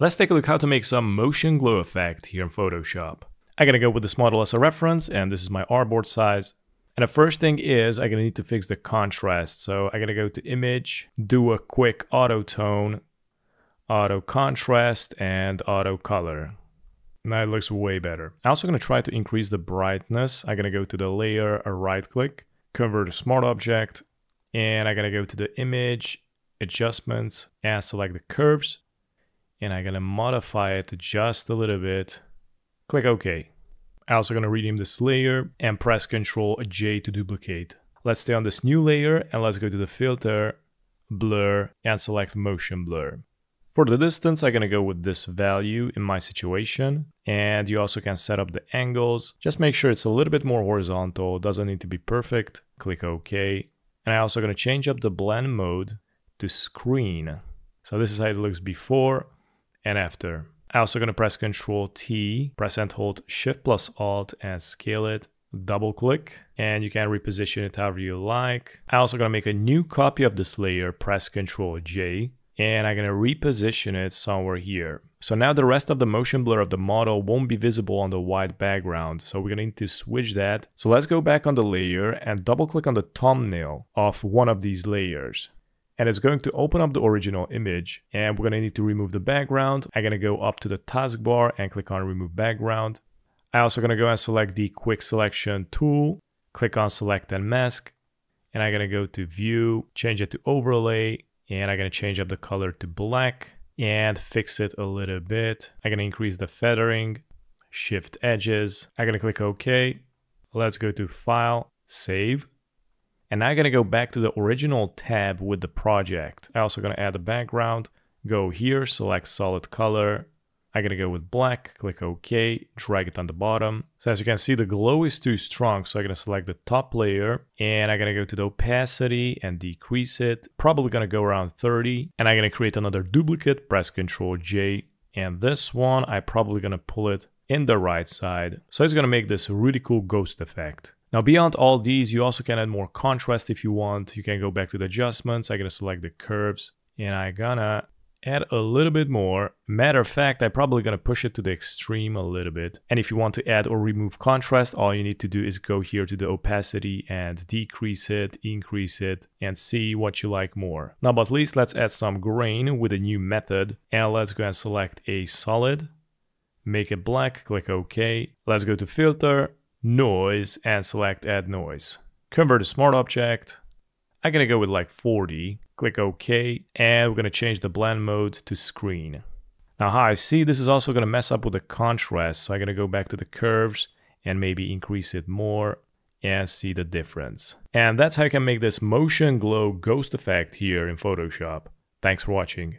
Let's take a look how to make some motion glow effect here in Photoshop. I'm gonna go with this model as a reference, and this is my artboard size. And the first thing is I'm gonna need to fix the contrast. So I'm gonna go to Image, do a quick Auto Tone, Auto Contrast, and Auto Color. Now it looks way better. I'm also gonna try to increase the brightness. I'm gonna go to the layer, right click, convert to smart object, and I'm gonna go to the Image, Adjustments, and select the curves. And I'm gonna modify it just a little bit. Click OK. I'm also gonna rename this layer and press Ctrl J to duplicate. Let's stay on this new layer and let's go to the filter, blur, and select motion blur. For the distance, I'm gonna go with this value in my situation. And you also can set up the angles. Just make sure it's a little bit more horizontal, doesn't need to be perfect. Click OK. And I'm also gonna change up the blend mode to screen. So this is how it looks before and after. I'm also gonna press Ctrl T, press and hold Shift plus Alt and scale it, double click, and you can reposition it however you like. I'm also gonna make a new copy of this layer, press Ctrl J, and I'm gonna reposition it somewhere here. So now the rest of the motion blur of the model won't be visible on the white background, so we're gonna need to switch that. So let's go back on the layer and double click on the thumbnail of one of these layers. And it's going to open up the original image, and we're gonna need to remove the background. I'm gonna go up to the taskbar and click on remove background. I'm also gonna go and select the quick selection tool, click on select and mask, and I'm gonna go to view, change it to overlay, and I'm gonna change up the color to black and fix it a little bit. I'm gonna increase the feathering, shift edges. I'm gonna click OK. Let's go to file, save. And now I'm gonna go back to the original tab with the project. I'm also gonna add a background, go here, select solid color. I'm gonna go with black, click OK, drag it on the bottom. So as you can see, the glow is too strong, so I'm gonna select the top layer, and I'm gonna go to the opacity and decrease it. Probably gonna go around 30, and I'm gonna create another duplicate, press Ctrl J, and this one, I'm probably gonna pull it in the right side. So it's gonna make this really cool ghost effect. Now beyond all these, you also can add more contrast if you want. You can go back to the adjustments. I'm gonna select the curves and I'm gonna add a little bit more. Matter of fact, I'm probably gonna push it to the extreme a little bit. And if you want to add or remove contrast, all you need to do is go here to the opacity and decrease it, increase it, and see what you like more. Now, but least, let's add some grain with a new method. And let's go and select a solid, make it black, click OK. Let's go to filter, noise, and select add noise. Convert to smart object. I'm gonna go with like 40, click OK, and we're gonna change the blend mode to screen. Now how I see this is also gonna mess up with the contrast, so I'm gonna go back to the curves and maybe increase it more and see the difference. And that's how you can make this motion glow ghost effect here in Photoshop. Thanks for watching.